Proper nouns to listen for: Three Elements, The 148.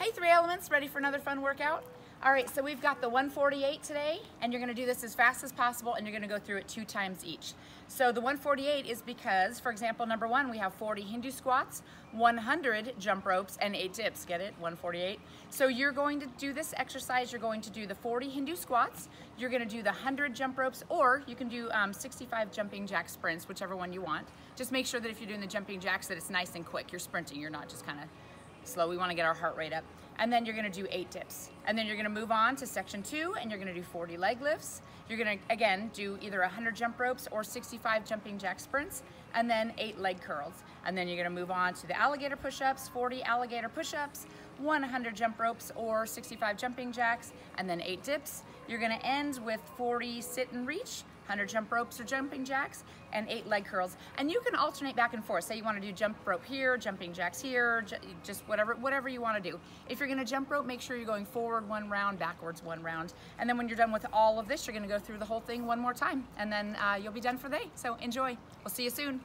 Hey, Three Elements, ready for another fun workout? All right, so we've got the 148 today, and you're gonna do this as fast as possible, and you're gonna go through it 2 times each. So the 148 is because, for example, number 1, we have 40 Hindu squats, 100 jump ropes, and 8 dips, get it? 148. So you're going to do this exercise, you're going to do the 40 Hindu squats, you're gonna do the 100 jump ropes, or you can do 65 jumping jack sprints, whichever one you want. Just make sure that if you're doing the jumping jacks that it's nice and quick, you're sprinting, you're not just kinda slow. We want to get our heart rate up, and then you're going to do 8 dips, and then you're going to move on to section 2, and you're going to do 40 leg lifts. You're going to again do either 100 jump ropes or 65 jumping jack sprints, and then 8 leg curls, and then you're going to move on to the alligator push-ups, 40 alligator push-ups, 100 jump ropes or 65 jumping jacks, and then 8 dips. You're going to end with 40 sit and reach, 100 jump ropes or jumping jacks, and 8 leg curls. And you can alternate back and forth. Say you want to do jump rope here, jumping jacks here, just whatever you want to do. If you're going to jump rope, make sure you're going forward 1 round, backwards 1 round. And then when you're done with all of this, you're going to go through the whole thing 1 more time, and then you'll be done for the day. So enjoy. We'll see you soon.